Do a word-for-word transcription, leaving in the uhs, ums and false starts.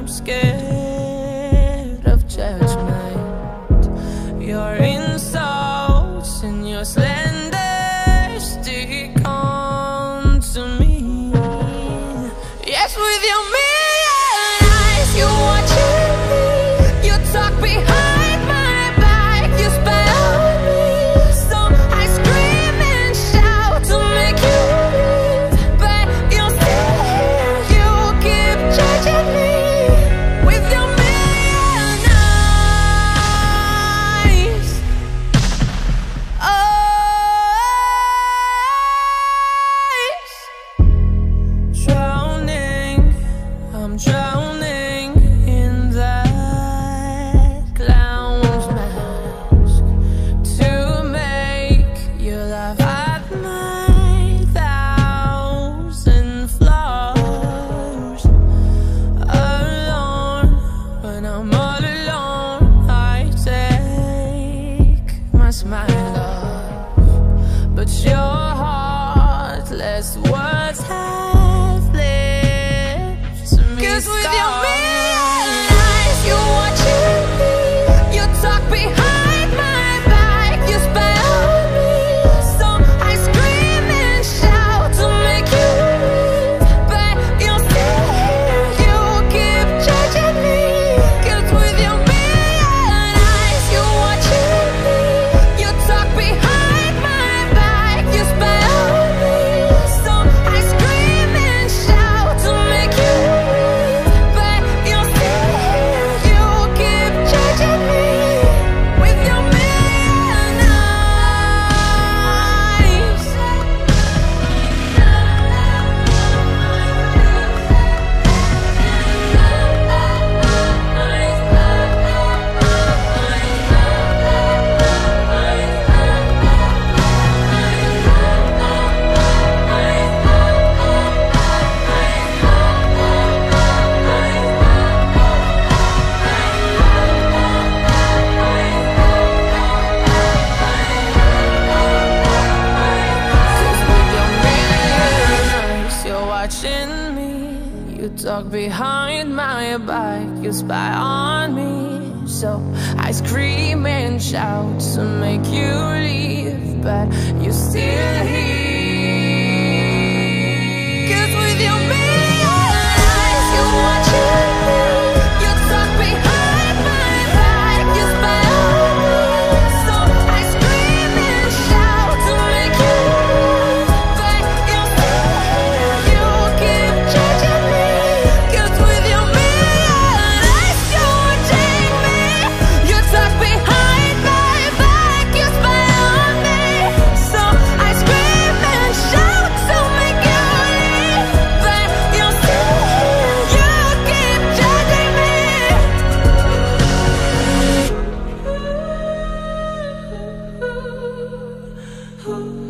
I'm scared of judgment. Your insults and your slander stick on to me. Yes, with your million eyes, you watch me. You talk behind my back, you spy on me. So I scream and shout to make you leave, but you're still here. You keep judging me. I'm drowning in that clown's mask. To make you laugh at my thousand flaws. Alone, when I'm all alone, I take my smile off. But your heartless words have with your million eyes, you watch me. You talk behind my back, you spy on me. So I scream and shout to make you leave, but you're still here. You keep judging me. Cause with your million eyes, you watch me. You talk behind my back, you spy on me. So I scream and shout to make you leave. Watching me, you talk behind my back, you spy on me. So I scream and shout to make you leave, but you're still here. Cause with your million eyes, you watch me. You talk behind my back, you spy on me. So I scream and shout to make you leave, but you're still here. Oh.